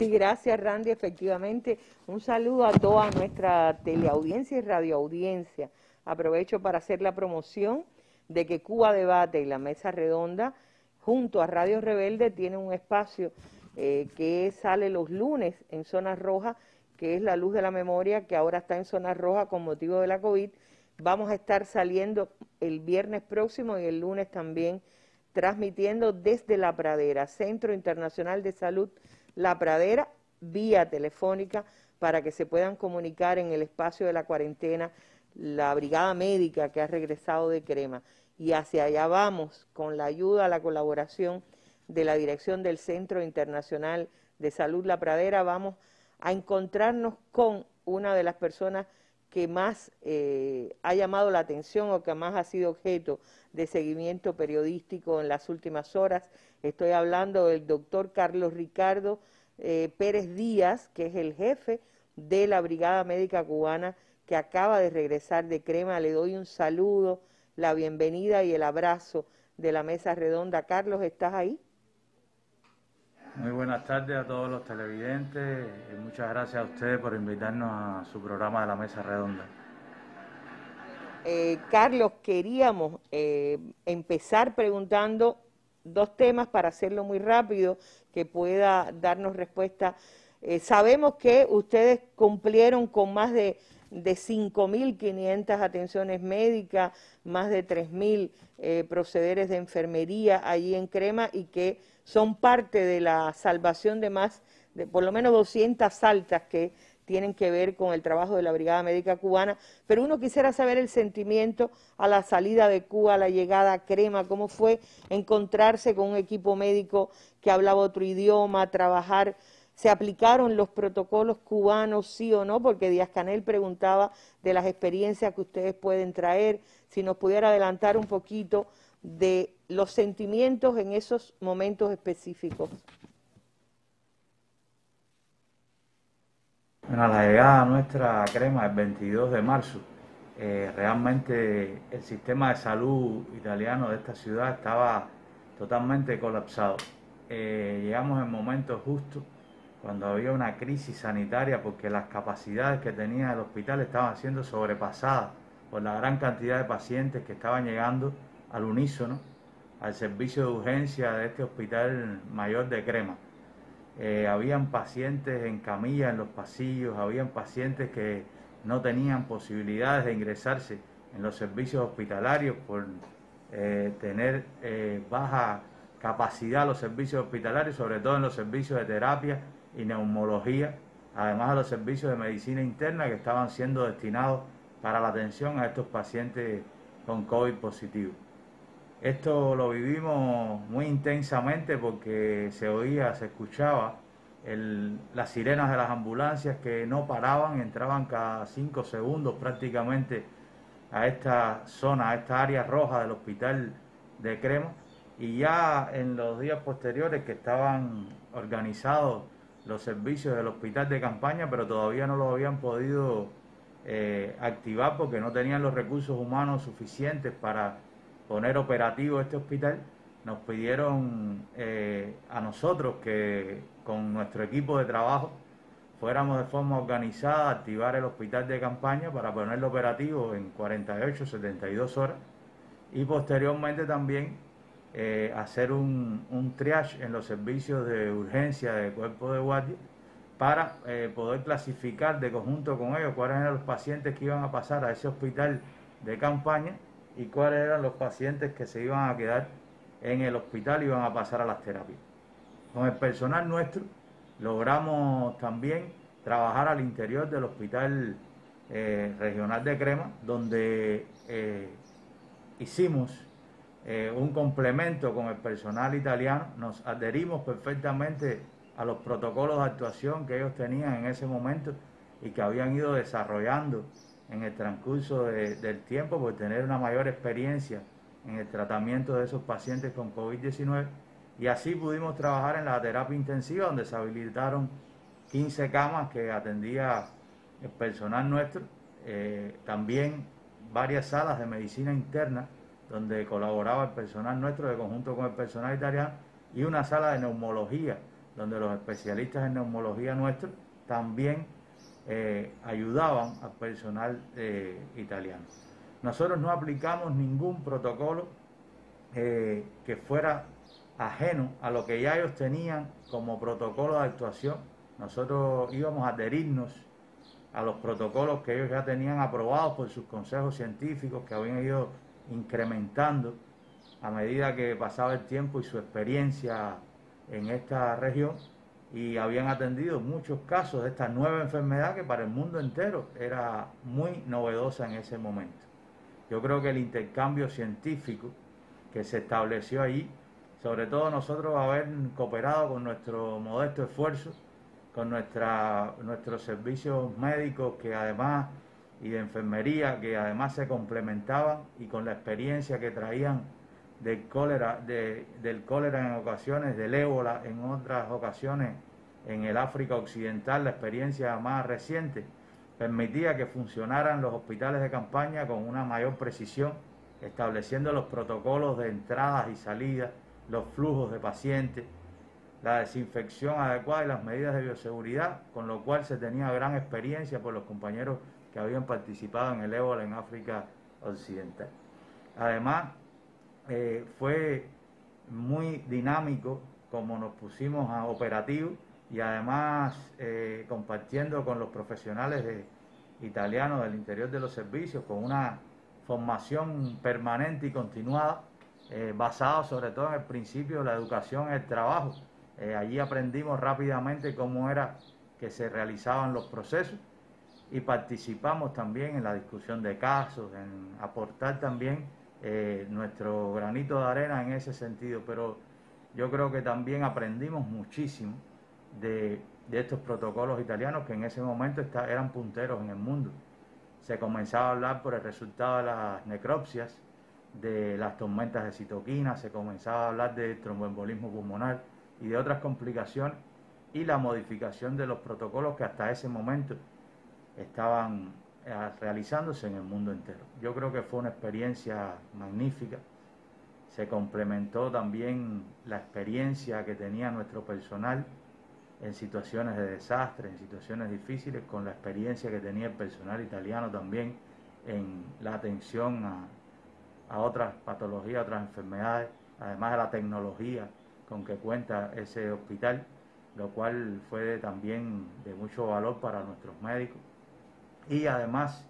Sí, gracias, Randy. Efectivamente, un saludo a toda nuestra teleaudiencia y radioaudiencia. Aprovecho para hacer la promoción de que Cuba Debate y la Mesa Redonda, junto a Radio Rebelde, tienen un espacio que sale los lunes en Zona Roja, que es la Luz de la Memoria, que ahora está en Zona Roja con motivo de la COVID. Vamos a estar saliendo el viernes próximo y el lunes también, transmitiendo desde La Pradera, Centro Internacional de Salud, La Pradera, vía telefónica, para que se puedan comunicar en el espacio de la cuarentena la brigada médica que ha regresado de Crema. Y hacia allá vamos con la ayuda, la colaboración de la dirección del Centro Internacional de Salud La Pradera. Vamos a encontrarnos con una de las personas que más ha llamado la atención o que más ha sido objeto de seguimiento periodístico en las últimas horas. Estoy hablando del doctor Carlos Ricardo Pérez Díaz, que es el jefe de la Brigada Médica Cubana que acaba de regresar de Crema. Le doy un saludo, la bienvenida y el abrazo de la Mesa Redonda. Carlos, ¿estás ahí? Muy buenas tardes a todos los televidentes y muchas gracias a ustedes por invitarnos a su programa de la Mesa Redonda. Carlos, queríamos empezar preguntando dos temas para hacerlo muy rápido, que pueda darnos respuesta. Sabemos que ustedes cumplieron con más de 5.500 atenciones médicas, más de 3.000 procederes de enfermería allí en Crema y que son parte de la salvación de más, de por lo menos 200 altas que tienen que ver con el trabajo de la Brigada Médica Cubana. Pero uno quisiera saber el sentimiento a la salida de Cuba, a la llegada a Crema, cómo fue encontrarse con un equipo médico que hablaba otro idioma, trabajar. ¿Se aplicaron los protocolos cubanos, sí o no? Porque Díaz-Canel preguntaba de las experiencias que ustedes pueden traer. Si nos pudiera adelantar un poquito de los sentimientos en esos momentos específicos. Bueno, la llegada nuestra a Crema el 22 de marzo. Realmente el sistema de salud italiano de esta ciudad estaba totalmente colapsado. Llegamos en el momento justo, cuando había una crisis sanitaria, porque las capacidades que tenía el hospital estaban siendo sobrepasadas por la gran cantidad de pacientes que estaban llegando al unísono al servicio de urgencia de este hospital mayor de Crema. Habían pacientes en camilla en los pasillos, habían pacientes que no tenían posibilidades de ingresarse en los servicios hospitalarios por tener baja capacidad los servicios hospitalarios, sobre todo en los servicios de terapia y neumología, además de los servicios de medicina interna que estaban siendo destinados para la atención a estos pacientes con COVID positivo. Esto lo vivimos muy intensamente porque se oía, se escuchaba las sirenas de las ambulancias que no paraban, entraban cada 5 segundos prácticamente a esta zona, a esta área roja del hospital de Crema. Y ya en los días posteriores que estaban organizados los servicios del hospital de campaña, pero todavía no los habían podido activar porque no tenían los recursos humanos suficientes para poner operativo este hospital, nos pidieron a nosotros que con nuestro equipo de trabajo fuéramos de forma organizada a activar el hospital de campaña para ponerlo operativo en 48, 72 horas y posteriormente también hacer un triage en los servicios de urgencia de cuerpo de guardia para poder clasificar de conjunto con ellos cuáles eran los pacientes que iban a pasar a ese hospital de campaña y cuáles eran los pacientes que se iban a quedar en el hospital y iban a pasar a las terapias. Con el personal nuestro logramos también trabajar al interior del hospital regional de Crema, donde hicimos un complemento con el personal italiano, nos adherimos perfectamente a los protocolos de actuación que ellos tenían en ese momento y que habían ido desarrollando en el transcurso del tiempo por tener una mayor experiencia en el tratamiento de esos pacientes con COVID-19 y así pudimos trabajar en la terapia intensiva donde se habilitaron 15 camas que atendía el personal nuestro, también varias salas de medicina interna donde colaboraba el personal nuestro de conjunto con el personal italiano y una sala de neumología donde los especialistas en neumología nuestros también ayudaban al personal italiano. Nosotros no aplicamos ningún protocolo que fuera ajeno a lo que ya ellos tenían como protocolo de actuación. Nosotros íbamos a adherirnos a los protocolos que ellos ya tenían aprobados por sus consejos científicos, que habían ido incrementando a medida que pasaba el tiempo y su experiencia en esta región, y habían atendido muchos casos de esta nueva enfermedad que para el mundo entero era muy novedosa en ese momento. Yo creo que el intercambio científico que se estableció allí, sobre todo nosotros haber cooperado con nuestro modesto esfuerzo, con nuestros servicios médicos que además y de enfermería que además se complementaban, y con la experiencia que traían del cólera en ocasiones, del ébola en otras ocasiones, en el África Occidental, la experiencia más reciente, permitía que funcionaran los hospitales de campaña con una mayor precisión, estableciendo los protocolos de entradas y salidas, los flujos de pacientes, la desinfección adecuada y las medidas de bioseguridad, con lo cual se tenía gran experiencia por los compañeros que habían participado en el ébola en África Occidental. Además, fue muy dinámico como nos pusimos a operativo, y además compartiendo con los profesionales italianos del interior de los servicios, con una formación permanente y continuada, basada sobre todo en el principio de la educación y el trabajo. Allí aprendimos rápidamente cómo era que se realizaban los procesos, y participamos también en la discusión de casos, en aportar también nuestro granito de arena en ese sentido. Pero yo creo que también aprendimos muchísimo de estos protocolos italianos, que en ese momento eran punteros en el mundo. Se comenzaba a hablar por el resultado de las necropsias, de las tormentas de citoquina, se comenzaba a hablar de tromboembolismo pulmonar y de otras complicaciones, y la modificación de los protocolos que hasta ese momento estaban realizándose en el mundo entero. Yo creo que fue una experiencia magnífica. Se complementó también la experiencia que tenía nuestro personal en situaciones de desastre, en situaciones difíciles, con la experiencia que tenía el personal italiano también en la atención a otras patologías, otras enfermedades, además de la tecnología con que cuenta ese hospital, lo cual fue también de mucho valor para nuestros médicos. Y además,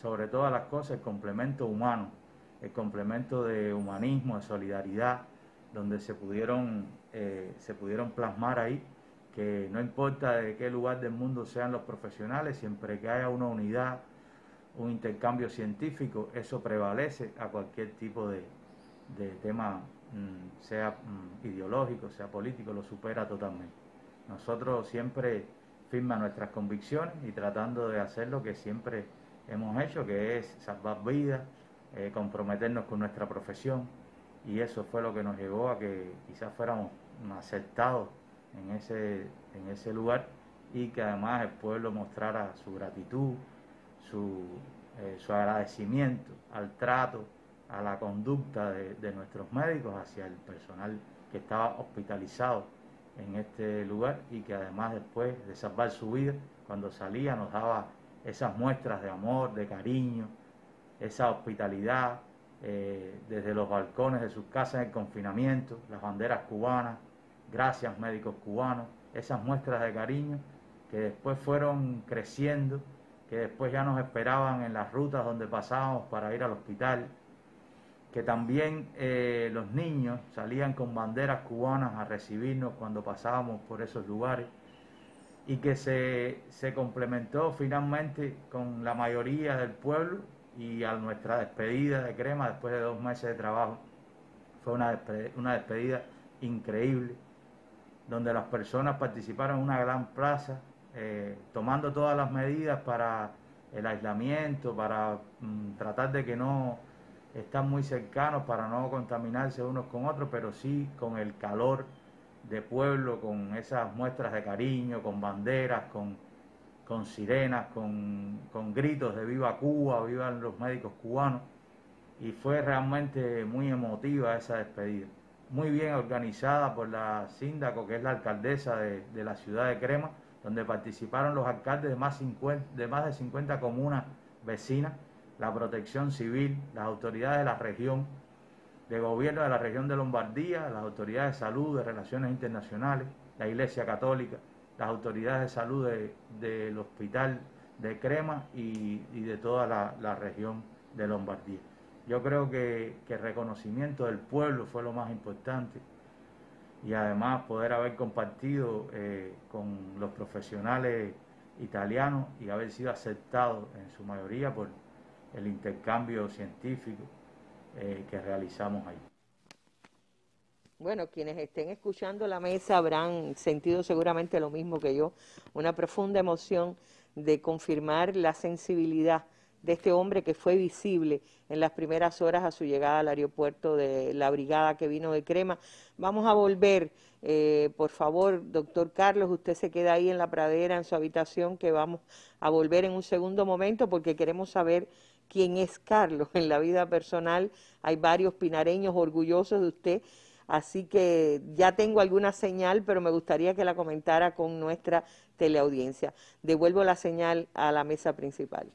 sobre todas las cosas, el complemento humano, el complemento de humanismo, de solidaridad, donde se pudieron plasmar ahí, que no importa de qué lugar del mundo sean los profesionales, siempre que haya una unidad, un intercambio científico, eso prevalece a cualquier tipo de tema, sea ideológico, sea político, lo supera totalmente. Nosotros siempre firma nuestras convicciones y tratando de hacer lo que siempre hemos hecho, que es salvar vidas, comprometernos con nuestra profesión, y eso fue lo que nos llevó a que quizás fuéramos aceptados en ese lugar, y que además el pueblo mostrara su gratitud, su agradecimiento al trato, a la conducta de nuestros médicos hacia el personal que estaba hospitalizado en este lugar, y que además después de salvar su vida, cuando salía nos daba esas muestras de amor, de cariño, esa hospitalidad, desde los balcones de sus casas en el confinamiento, las banderas cubanas, gracias médicos cubanos, esas muestras de cariño que después fueron creciendo, que después ya nos esperaban en las rutas donde pasábamos para ir al hospital, que también los niños salían con banderas cubanas a recibirnos cuando pasábamos por esos lugares, y que se complementó finalmente con la mayoría del pueblo. Y a nuestra despedida de Crema, después de 2 meses de trabajo, fue una despedida increíble, donde las personas participaron en una gran plaza, tomando todas las medidas para el aislamiento, para tratar de que no están muy cercanos para no contaminarse unos con otros, pero sí con el calor de pueblo, con esas muestras de cariño, con banderas, con sirenas, con gritos de viva Cuba, vivan los médicos cubanos, y fue realmente muy emotiva esa despedida. muy bien organizada por la Síndaco, que es la alcaldesa de la ciudad de Crema, donde participaron los alcaldes de más de 50 comunas vecinas, la protección civil, las autoridades de la región, de gobierno de la región de Lombardía, las autoridades de salud, de relaciones internacionales, la Iglesia Católica, las autoridades de salud del hospital de Crema y de toda la región de Lombardía. Yo creo que el reconocimiento del pueblo fue lo más importante, y además poder haber compartido con los profesionales italianos y haber sido aceptado en su mayoría por el intercambio científico que realizamos ahí. Bueno, quienes estén escuchando la mesa habrán sentido seguramente lo mismo que yo, una profunda emoción de confirmar la sensibilidad de este hombre que fue visible en las primeras horas a su llegada al aeropuerto de la brigada que vino de Crema. Vamos a volver, por favor, doctor Carlos, usted se queda ahí en la pradera, en su habitación, que vamos a volver en un segundo momento porque queremos saber quién es Carlos en la vida personal. Hay varios pinareños orgullosos de usted, así que ya tengo alguna señal, pero me gustaría que la comentara con nuestra teleaudiencia. Devuelvo la señal a la mesa principal.